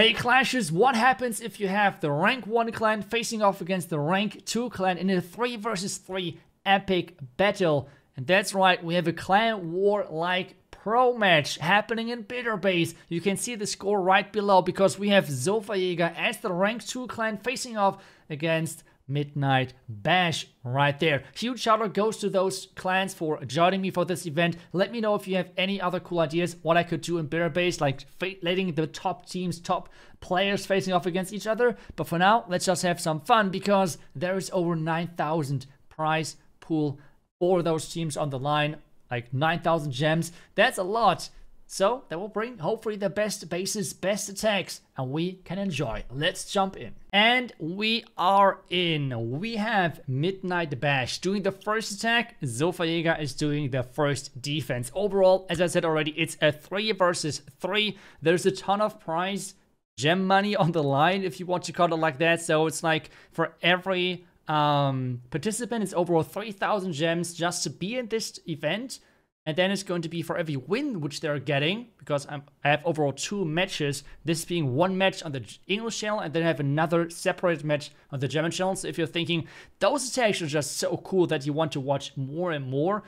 Hey Clashers, what happens if you have the rank 1 clan facing off against the rank 2 clan in a 3 vs 3 epic battle? And that's right, we have a clan war like pro match happening in Builder Base. You can see the score right below because we have Zofia Jäger as the rank 2 clan facing off against Midnight Bash right there. Huge shout out goes to those clans for joining me for this event. Let me know if you have any other cool ideas what I could do in Builder Base, like letting the top teams, top players facing off against each other. But for now, let's just have some fun because there is over 9,000 prize pool for those teams on the line, like 9,000 gems. That's a lot. So that will bring hopefully the best bases, best attacks, and we can enjoy. Let's jump in. And we are in. We have Midnight Bash doing the first attack. Zofia Jäger is doing the first defense. Overall, as I said already, it's a 3 vs 3. There's a ton of prize gem money on the line, if you want to call it like that. So it's like for every participant, it's overall 3,000 gems just to be in this event. And then it's going to be for every win which they're getting, because I have overall 2 matches, this being 1 match on the English channel and then I have another separate match on the German channel. So if you're thinking those attacks are just so cool that you want to watch more and more,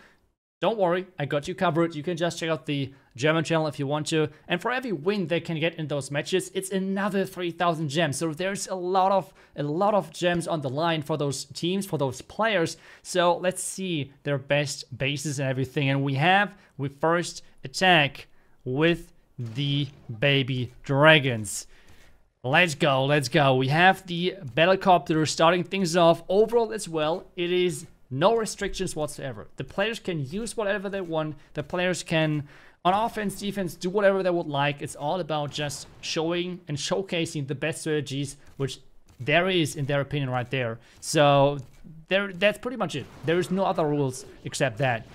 don't worry, I got you covered. You can just check out the German channel if you want to. And for every win they can get in those matches, it's another 3,000 gems. So there's a lot of gems on the line for those teams, for those players. So let's see their best bases and everything. And we first attack with the baby dragons. Let's go, let's go. We have the Battlecopter starting things off. Overall as well, it is no restrictions whatsoever. The players can use whatever they want. The players can, on offense, defense, do whatever they would like. It's all about just showing and showcasing the best strategies, which there is, in their opinion, right there. So that's pretty much it. There is no other rules except that.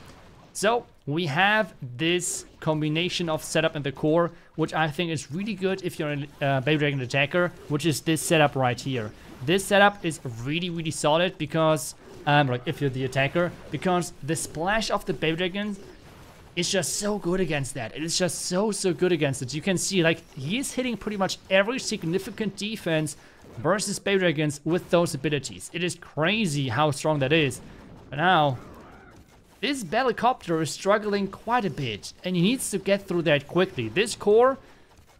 So we have this combination of setup in the core, which I think is really good if you're a Baby Dragon attacker, which is this setup right here. This setup is really, really solid because like if you're the attacker, because the splash of the Baby Dragon is just so good against that. It is just so good against it. You can see like he is hitting pretty much every significant defense versus Baby Dragons with those abilities. It is crazy how strong that is. But now this Battlecopter is struggling quite a bit and he needs to get through that quickly. This core,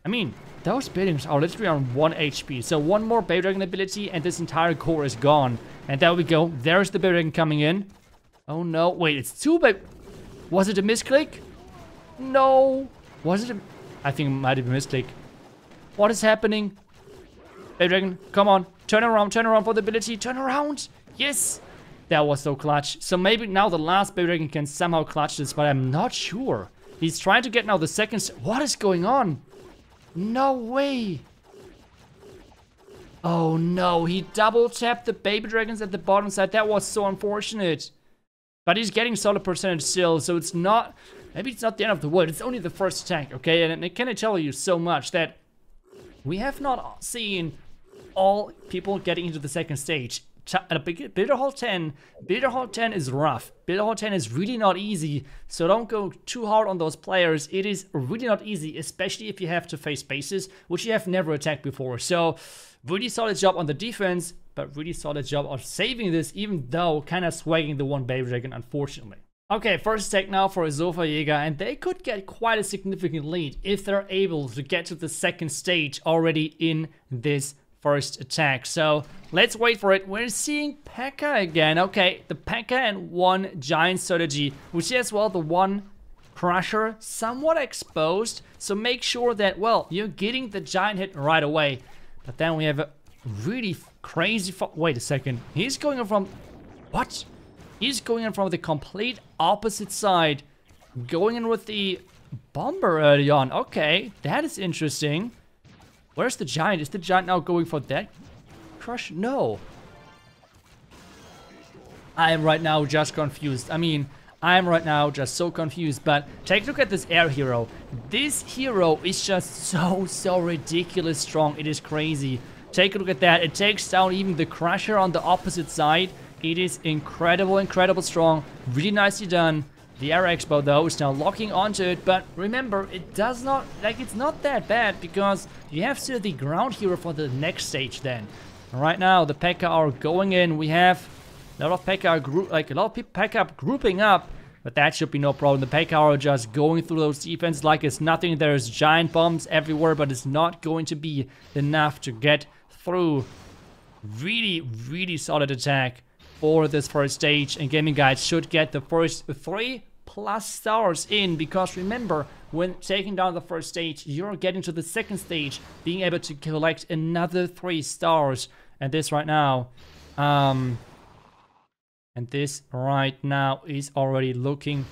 I mean, those buildings are literally on 1 HP. So 1 more Baby Dragon ability and this entire core is gone. And there we go. There's the Baby Dragon coming in. Oh no. Wait, it's 2 Baby... Was it a misclick? No. Was it a... I think it might have been a misclick. What is happening? Baby Dragon, come on. Turn around for the ability. Turn around. Yes. That was so clutch. So maybe now the last Baby Dragon can somehow clutch this, but I'm not sure. He's trying to get now the second... What is going on? No way. Oh no, he double tapped the Baby Dragons at the bottom side. That was so unfortunate. But he's getting solid percentage still, so it's not... Maybe it's not the end of the world. It's only the first attack, okay? And it can tell you so much that we have not seen all people getting into the second stage. Builder Hall 10. Builder Hall 10 is rough. Builder Hall 10 is really not easy. So don't go too hard on those players. It is really not easy, especially if you have to face bases, which you have never attacked before. So really solid job on the defense, but really solid job of saving this, even though kind of swagging the 1 Baby Dragon, unfortunately. Okay, first attack now for Zofia Jäger, and they could get quite a significant lead if they're able to get to the second stage already in this first attack. So let's wait for it. We're seeing P.E.K.K.A again. Okay, the P.E.K.K.A and 1 giant strategy, which is, well, the 1 crusher somewhat exposed. So make sure that, well, you're getting the giant hit right away. But then we have a really crazy... Wait a second. He's going in from... What? He's going in from the complete opposite side. Going in with the bomber early on. Okay, that is interesting. Where's the giant? Is the giant now going for that crush? No. I am right now just confused. I mean, I am right now just so confused. But take a look at this air hero. This hero is just so ridiculous strong. It is crazy. Take a look at that. It takes down even the crusher on the opposite side. It is incredible strong. Really nicely done. The air X-Bow though is now locking onto it, but remember, it does not, like, it's not that bad because you have still the ground hero for the next stage then. Right now, the P.E.K.K.A are going in. We have a lot of P.E.K.K.A P.E.K.K.A grouping up, but that should be no problem. The P.E.K.K.A are just going through those defenses like it's nothing. There's giant bombs everywhere, but it's not going to be enough to get through. Really, really solid attack for this first stage, and Gaming Guides should get the first 3+ stars in, because remember, when taking down the first stage, you're getting to the second stage, being able to collect another 3 stars, and this right now is already looking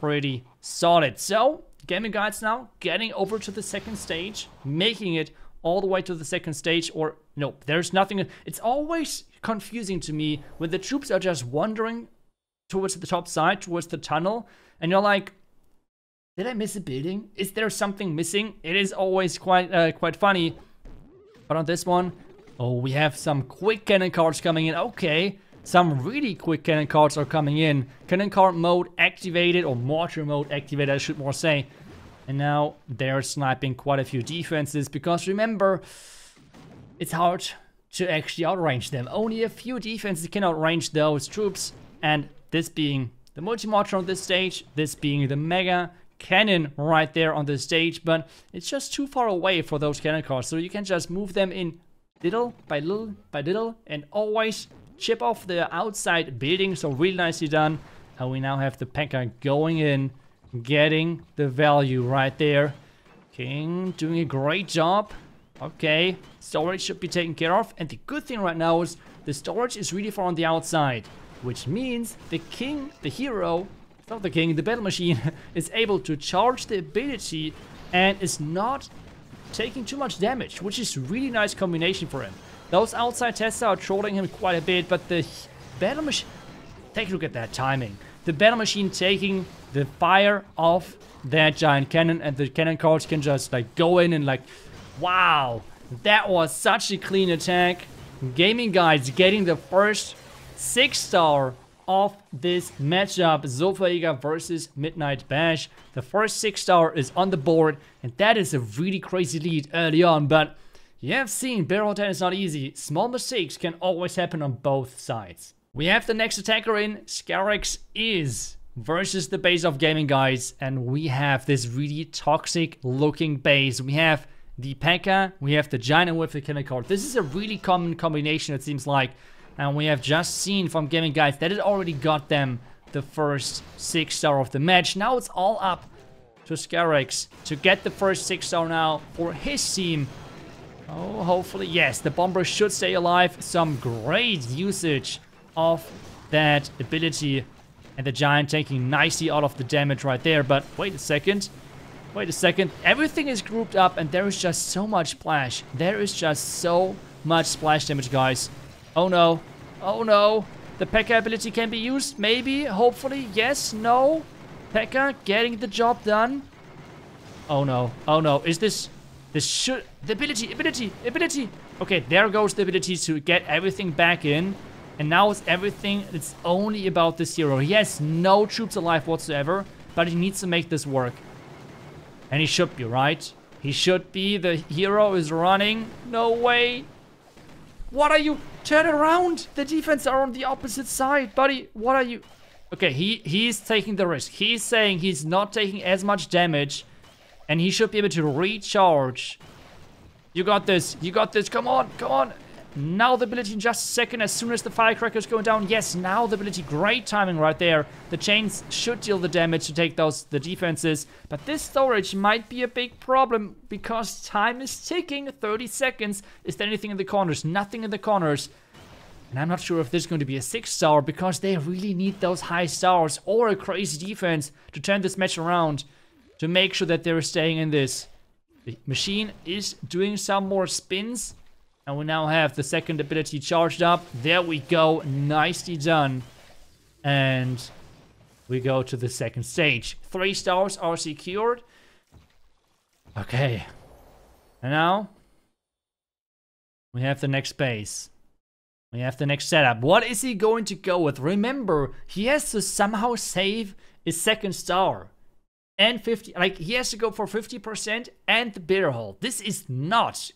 pretty solid. So Gaming Guides now getting over to the second stage, making it all the way to the second stage. Or nope, there's nothing. It's always confusing to me when the troops are just wandering towards the top side, towards the tunnel, and you're like, did I miss a building? Is there something missing? It is always quite funny. But on this one, oh, we have some quick cannon cards coming in. Okay, some really quick cannon cards are coming in. Cannon card mode activated, or mortar mode activated, I should more say. And now they're sniping quite a few defenses, because remember, it's hard to actually outrange them. Only a few defenses can outrange those troops, and this being the multi-mortar on this stage, this being the mega cannon right there on the stage, but it's just too far away for those cannon cards, so you can just move them in little by little by little and always chip off the outside building. So really nicely done. And we now have the P.E.K.K.A going in, getting the value right there. King doing a great job. Okay, storage should be taken care of, and the good thing right now is the storage is really far on the outside, which means the king, the hero, not the king, the battle machine is able to charge the ability and is not taking too much damage, which is really nice combination for him. Those outside tests are trolling him quite a bit, but the battle machine, take a look at that timing. The battle machine taking the fire off that giant cannon, and the cannon cards can just like go in and like, wow, that was such a clean attack. Gaming Guides getting the first 6-star of this matchup, Zofia Jäger versus Midnight Bash. The first 6-star is on the board, and that is a really crazy lead early on, but you have seen barrel attack is not easy. Small mistakes can always happen on both sides. We have the next attacker in. Skarex is versus the base of Gaming Guys, and we have this really toxic looking base. We have the P.E.K.K.A, we have the giant with the cannon card. This is a really common combination, it seems like, and we have just seen from Gaming Guys that it already got them the first 6-star of the match. Now it's all up to Skarex to get the first 6-star now for his team. Oh, hopefully, yes, the bomber should stay alive. Some great usage of that ability, and the giant taking nicely out of the damage right there. But wait a second, everything is grouped up, and there is just so much splash. There is just so much splash damage, guys. Oh no, oh no, the P.E.K.K.A ability can be used, maybe, hopefully, yes, no. P.E.K.K.A getting the job done. Oh no, is this should, the ability. Okay, there goes the ability to get everything back in. And now it's everything, it's only about this hero. He has no troops alive whatsoever, but he needs to make this work. And he should be, right? He should be, the hero is running, no way. What are you? Turn around! The defense are on the opposite side, buddy. What are you? Okay, he's taking the risk. He's saying he's not taking as much damage, and he should be able to recharge. You got this. You got this. Come on, come on. Now the ability in just a second, as soon as the firecrackers go down. Yes, now the ability. Great timing right there. The chains should deal the damage to take the defenses. But this storage might be a big problem because time is ticking. 30 seconds. Is there anything in the corners? Nothing in the corners. And I'm not sure if this is going to be a 6-star because they really need those high stars or a crazy defense to turn this match around, to make sure that they're staying in this. The machine is doing some more spins. And we now have the second ability charged up. There we go. Nicely done. And we go to the second stage. 3 stars are secured. Okay. And now we have the next base. We have the next setup. What is he going to go with? Remember, he has to somehow save his second star and 50, like he has to go for 50% and the bear haul. This is not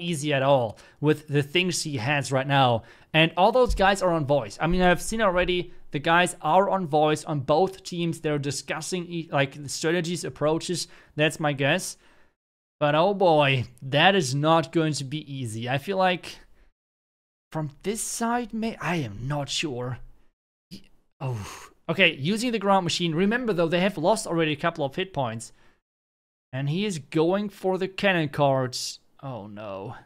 easy at all with the things he has right now. And all those guys are on voice. I mean, I've seen already the guys are on voice on both teams. They're discussing like the strategies, approaches. That's my guess. But oh boy, that is not going to be easy. I feel like from this side, I am not sure. Oh, okay, using the ground machine. Remember though, they have lost already a couple of hit points. And he is going for the cannon cards. Oh no.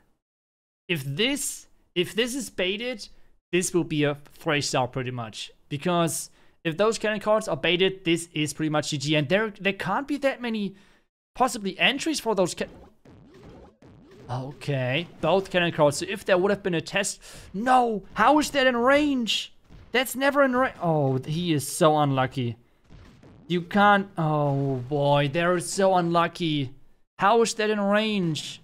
If this is baited, this will be a 3-star pretty much. Because if those cannon cards are baited, this is pretty much GG. And there can't be that many possibly entries for those cannon. Okay, both cannon cards. So if there would have been a test. No, how is that in range? That's never in range. Oh, he is so unlucky. You can't. Oh boy, they're so unlucky. How is that in range?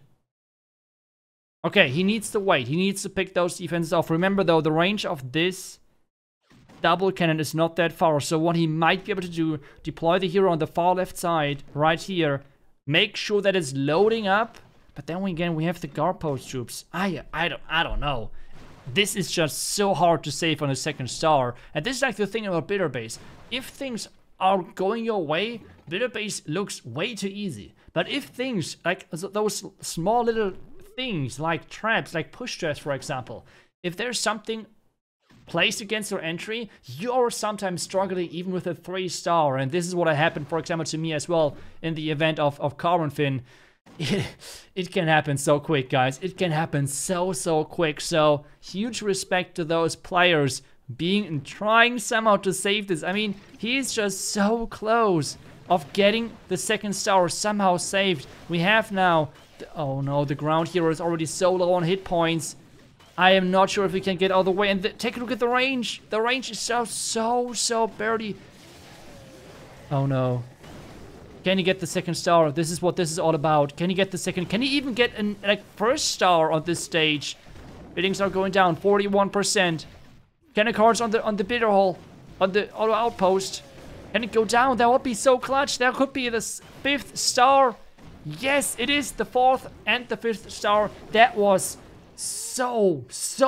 Okay, he needs to wait. He needs to pick those defenses off. Remember though, the range of this double cannon is not that far. So what he might be able to do, deploy the hero on the far left side, right here. Make sure that it's loading up. But then again, we have the guard post troops. I don't know. This is just so hard to save on a second star. And this is like the thing about Builder Base. If things are going your way, Builder Base looks way too easy. But if things, like those small little things, like traps, like push traps for example, if there's something placed against your entry, you're sometimes struggling even with a 3-star. And this is what happened, for example, to me as well in the event of Carbonfin. It can happen so quick, guys. It can happen so quick. So huge respect to those players being and trying somehow to save this. I mean, he's just so close of getting the second star somehow saved. We have now oh no, the ground hero is already so low on hit points. I am not sure if we can get all the way. And take a look at the range. The range is so barely. Oh no. Can he get the second star? This is what this is all about. Can he get the second? Can he even get an first star on this stage? Biddings are going down 41%. Can the cards on the bidder hole, on the auto outpost? Can it go down? That would be so clutch. That could be the 5th star. Yes, it is the 4th and the 5th star. That was so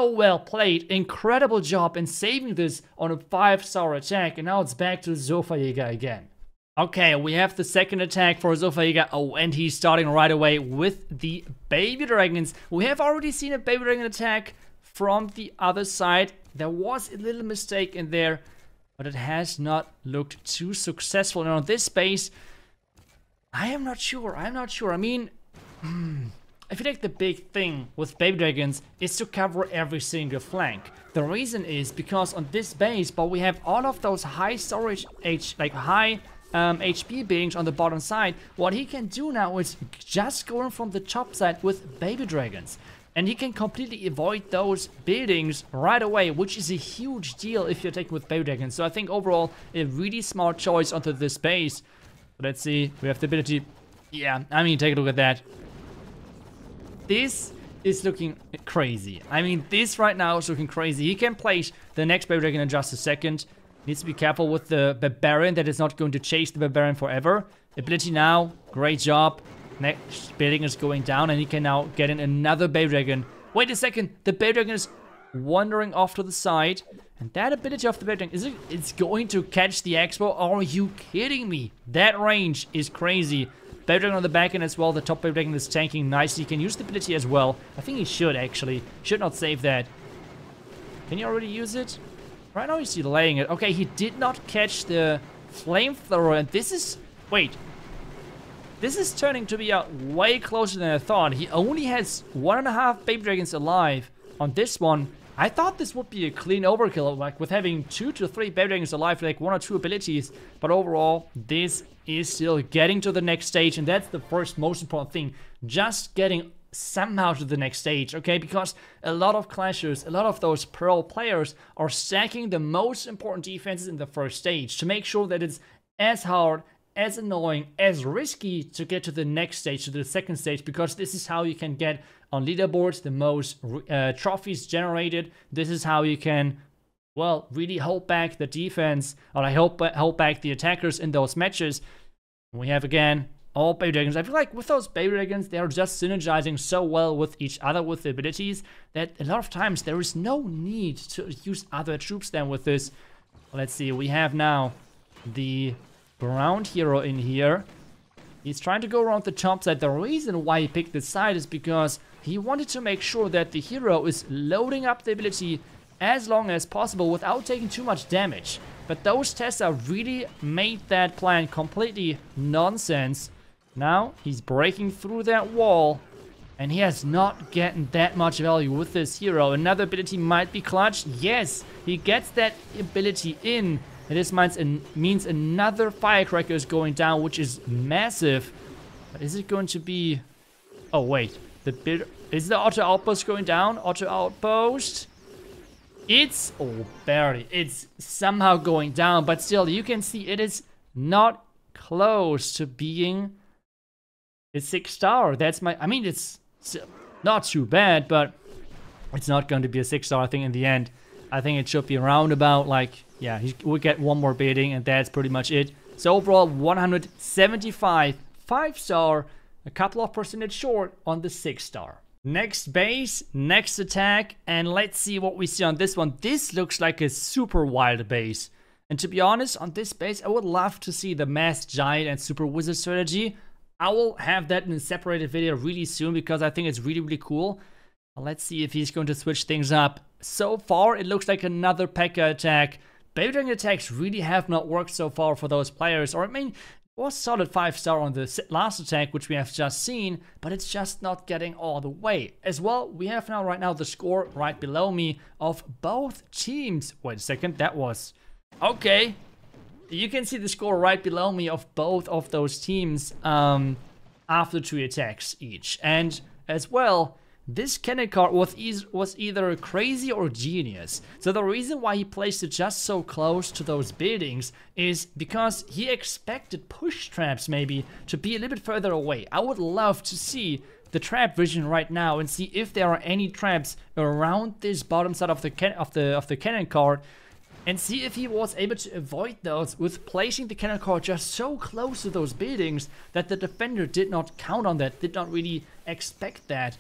well played. Incredible job in saving this on a 5-star attack. And now it's back to Zofia Jäger again. Okay, we have the second attack for Zofia Jäger. Oh, and he's starting right away with the baby dragons. We have already seen a baby dragon attack from the other side. There was a little mistake in there, but it has not looked too successful. And on this space, I am not sure. I mean, I feel like the big thing with baby dragons is to cover every single flank. The reason is because on this base, but we have all of those high storage HP beings on the bottom side. What he can do now is just going from the top side with baby dragons. And he can completely avoid those buildings right away, which is a huge deal if you're taking with baby dragons. So I think overall, a really smart choice onto this base. Let's see, we have the ability. Yeah, I mean, take a look at that. This is looking crazy. I mean, this right now is looking crazy. He can place the next baby dragon in just a second. Needs to be careful with the Barbarian. That is not going to chase the Barbarian forever. Ability now. Great job. Next building is going down. And he can now get in another Baby Dragon. Wait a second. The Baby Dragon is wandering off to the side. And that ability of the Baby Dragon, it's going to catch the X-Bow. Are you kidding me? That range is crazy. Baby Dragon on the back end as well. The top Baby Dragon is tanking nicely. He can use the ability as well. I think he should actually. Should not save that. Can you already use it? Right now he's delaying it. Okay, he did not catch the flamethrower, and this is... Wait. This is turning to be way closer than I thought. He only has 1.5 baby dragons alive on this one. I thought this would be a clean overkill, like with having 2 to 3 baby dragons alive, like 1 or 2 abilities. But overall, this is still getting to the next stage, and that's the first most important thing. Just getting somehow to the next stage, okay? Because a lot of clashers, a lot of those pro players are stacking the most important defenses in the first stage to make sure that it's as hard, as annoying, as risky to get to the next stage, to the second stage, because this is how you can get on leaderboards the most trophies generated. This is how you can well, really hold back the defense, or I hold back the attackers in those matches. We have again all Baby Dragons. I feel like with those Baby Dragons, they are just synergizing so well with each other with the abilities that a lot of times there is no need to use other troops than with this. Let's see, we have now the ground hero in here. He's trying to go around the top side. The reason why he picked this side is because he wanted to make sure that the hero is loading up the ability as long as possible without taking too much damage. But those testers really made that plan completely nonsense. Now he's breaking through that wall, and he has not gotten that much value with this hero. Another ability might be clutch. Yes, he gets that ability in. And this means another firecracker is going down, which is massive. But is it going to be... Oh, wait. Is the Auto Outpost going down? Auto Outpost? It's... Oh, barely. It's somehow going down. But still, you can see it is not close to being a 6-star. That's my... I mean, it's not too bad, but it's not going to be a 6-star thing in the end. I think it should be around about, like... Yeah, we get one more beating, and that's pretty much it. So overall, 175 5-star, a couple of percentage short on the 6-star. Next base, next attack, and let's see what we see on this one. This looks like a super wild base. And to be honest, on this base, I would love to see the Mass Giant and Super Wizard strategy. I will have that in a separated video really soon because I think it's really, really cool. Let's see if he's going to switch things up. So far, it looks like another P.E.K.K.A. attack. Baby Dragon attacks really have not worked so far for those players, or I mean, it was solid 5-star on the last attack, which we have just seen, but it's just not getting all the way. As well, we have now right now the score right below me of both teams. Wait a second, that was... Okay, you can see the score right below me of both of those teams after 2 attacks each. And as well, this cannon card was either crazy or genius. So the reason why he placed it just so close to those buildings is because he expected push traps maybe to be a little bit further away. I would love to see the trap vision right now and see if there are any traps around this bottom side of the cannon card, and see if he was able to avoid those with placing the cannon card just so close to those buildings that the defender did not count on that, did not really expect that.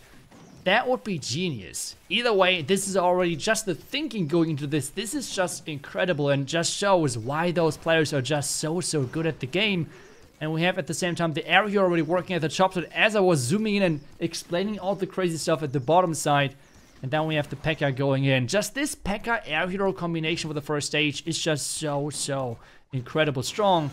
That would be genius. Either way, this is already just the thinking going into this. This is just incredible and just shows why those players are just so good at the game. And we have at the same time the area already working at the top side as I was zooming in and explaining all the crazy stuff at the bottom side. And then we have the P.E.K.K.A. going in. Just this P.E.K.K.A. air hero combination for the first stage is just so incredible strong.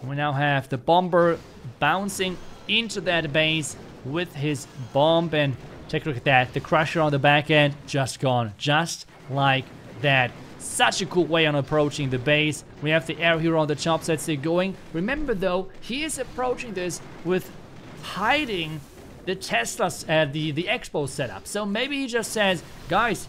And we now have the bomber bouncing into that base with his bomb, and take a look at that. The crusher on the back end, just gone. Just like that. Such a cool way on approaching the base. We have the air hero on the top side still going. Remember though, he is approaching this with hiding the Teslas at the X-Bow setup. So maybe he just says, guys,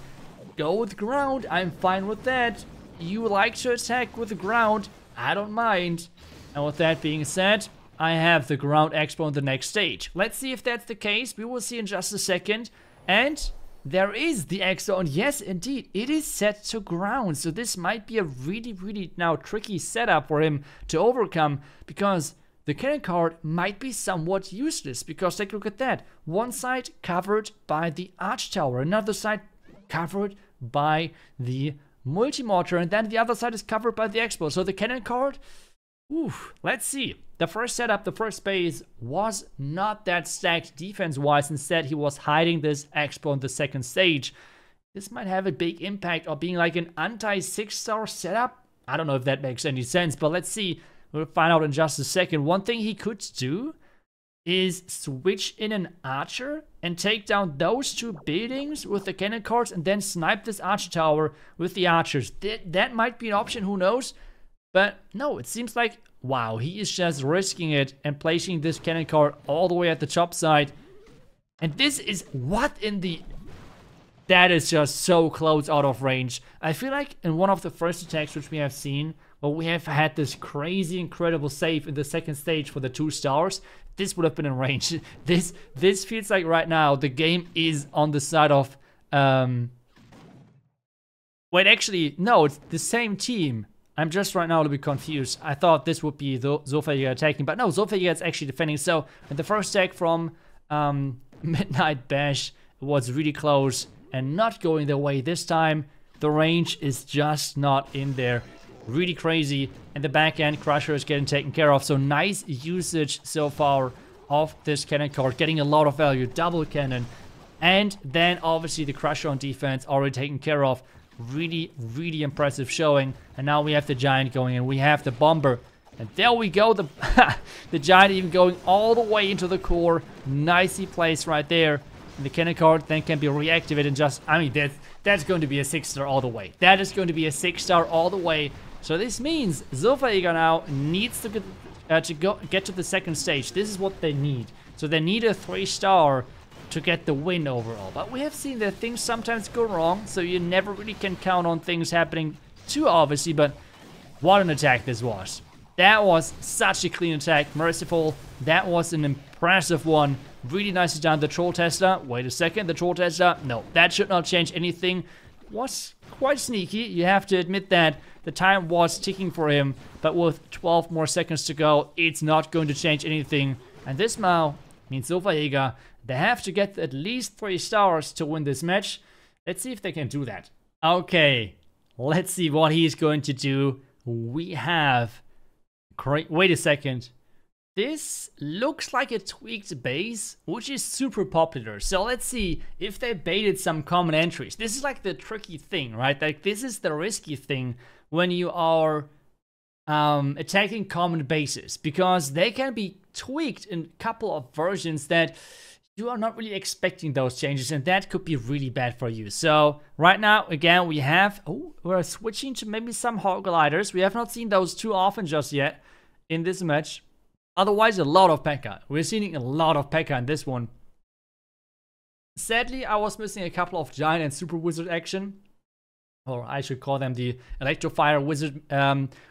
go with ground. I'm fine with that. You like to attack with the ground. I don't mind. And with that being said, I have the ground X-Bow on the next stage. Let's see if that's the case. We will see in just a second. And there is the X-Bow. And yes, indeed, it is set to ground. So this might be a really now tricky setup for him to overcome, because the cannon card might be somewhat useless, because take a look at that. One side covered by the Arch Tower, another side covered by the Multi-Mortar, and then the other side is covered by the X-Bow. So the cannon card... Oof, let's see. The first setup, the first base was not that stacked defense-wise. Instead, he was hiding this X-Bow on the second stage. This might have a big impact of being like an anti-6-star setup. I don't know if that makes any sense, but let's see. We'll find out in just a second. One thing he could do is switch in an archer and take down those 2 buildings with the cannon cards and then snipe this archer tower with the archers. That might be an option, who knows? But no, it seems like, wow, he is just risking it and placing this cannon card all the way at the top side. And this is, what in the... That is just so close out of range. I feel like in one of the first attacks which we have seen, well, we have had this crazy, incredible save in the second stage for the 2 stars. This would have been in range. This feels like right now the game is on the side of... Wait, actually, no, it's the same team. I'm just right now a little bit confused. I thought this would be Zofia Jäger attacking, but no, Zofia Jäger is actually defending. So the first attack from Midnight Bash was really close and not going their way this time. The range is just not in there. Really crazy. And the back end crusher is getting taken care of. So nice usage so far of this cannon card, getting a lot of value. Double cannon. And then obviously the crusher on defense already taken care of. Really, really impressive showing. And now we have the giant going and we have the bomber. And there we go. The, the giant even going all the way into the core. Nicely placed right there. And the cannon card then can be reactivated and just, I mean, that's going to be a 6-star all the way. That is going to be a 6-star all the way. So this means Zofia Jäger now needs to get to the second stage. This is what they need. So they need a 3-star to get the win overall. But we have seen that things sometimes go wrong, so you never really can count on things happening too obviously, but what an attack this was. That was such a clean attack, merciful. That was an impressive one. Really nicely done. The troll tester. Wait a second. The troll tester. No, that should not change anything. Was quite sneaky. You have to admit that the time was ticking for him. But with 12 more seconds to go, it's not going to change anything. And this now means Zofia Jäger, they have to get at least 3 stars to win this match. Let's see if they can do that. Okay. Let's see what he's going to do. We have... Great. Wait a second. This looks like a tweaked base, which is super popular. So let's see if they baited some common entries. This is like the tricky thing, right? Like this is the risky thing when you are attacking common bases, because they can be tweaked in a couple of versions that you are not really expecting those changes, and that could be really bad for you. So right now, again, we have... Oh, we're switching to maybe some hog gliders. We have not seen those too often just yet in this match. Otherwise, a lot of P.E.K.K.A. We're seeing a lot of P.E.K.K.A. in this one. Sadly, I was missing a couple of Giant and Super Wizard action. Or I should call them the Electrofire Wizard,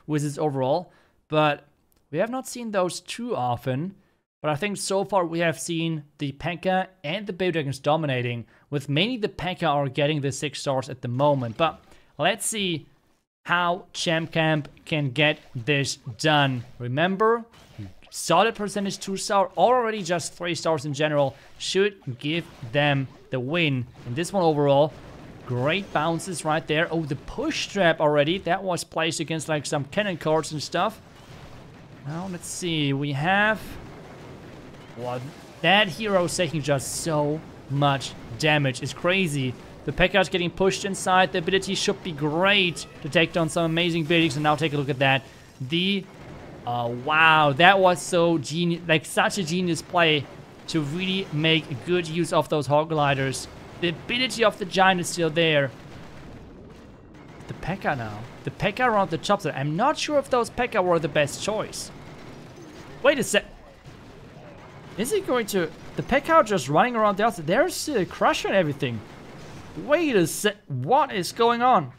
Wizards overall. But we have not seen those too often. But I think so far we have seen the P.E.K.K.A. and the Baby Dragons dominating. With mainly the P.E.K.K.A. are getting the 6 stars at the moment. But let's see how Champ Camp can get this done. Remember... Solid percentage, 2-star, already just 3 stars in general, should give them the win. And this one overall, great bounces right there. Oh, the push trap already. That was placed against like some cannon cards and stuff. Now, let's see. We have... Well, that hero is taking just so much damage. It's crazy. The P.E.K.K.A. is getting pushed inside. The ability should be great to take down some amazing buildings. And now take a look at that. The... Oh, wow, that was so genius, like such a genius play to really make good use of those hog gliders. The ability of the giant is still there. The P.E.K.K.A. now. The P.E.K.K.A. around the chopper. I'm not sure if those P.E.K.K.A. were the best choice. Wait a sec. Is it going to... The P.E.K.K.A. just running around the outside. There's still a crusher and everything. Wait a sec. What is going on?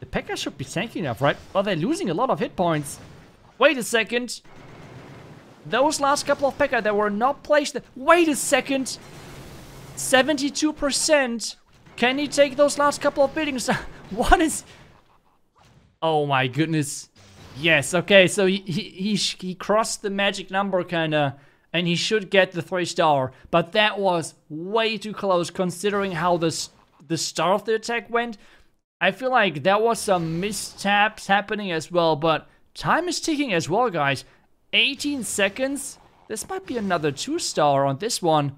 The P.E.K.K.A. should be tanky enough, right? Well, they're losing a lot of hit points. Wait a second. Those last couple of P.E.K.K.A. that were not placed... Wait a second. 72%. Can he take those last couple of buildings? What is... Oh my goodness. Yes, okay, so he crossed the magic number, kinda. And he should get the 3-star. But that was way too close, considering how the start of the attack went. I feel like there was some mistaps happening as well, but... Time is ticking as well, guys. 18 seconds. This might be another 2-star on this one.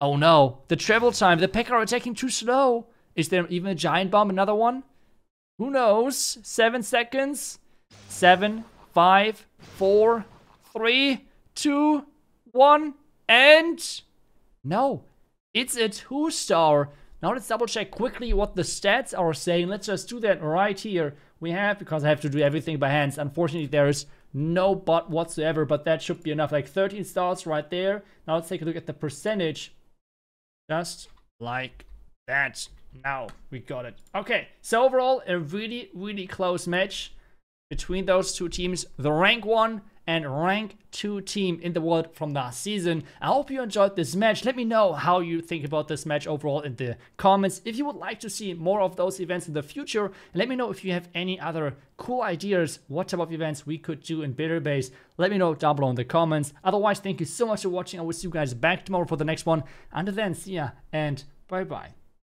Oh, no. The travel time. The P.E.K.K.A. are attacking too slow. Is there even a giant bomb? Another one? Who knows? 7 seconds. 7, 5, 4, 3, 2, 1. And... No. It's a 2-star. Now let's double check quickly what the stats are saying. Let's just do that right here. We have, because I have to do everything by hands. Unfortunately, there is no bot whatsoever, but that should be enough. Like 13 stars right there. Now let's take a look at the percentage. Just like that. Now we got it. Okay, so overall, a really, really close match between those two teams. The rank 1 and rank 2 team in the world from last season. I hope you enjoyed this match. Let me know how you think about this match overall in the comments. If you would like to see more of those events in the future, let me know if you have any other cool ideas, what type of events we could do in Builder Base. Let me know down below in the comments. Otherwise, thank you so much for watching. I will see you guys back tomorrow for the next one. Until then, see ya and bye-bye.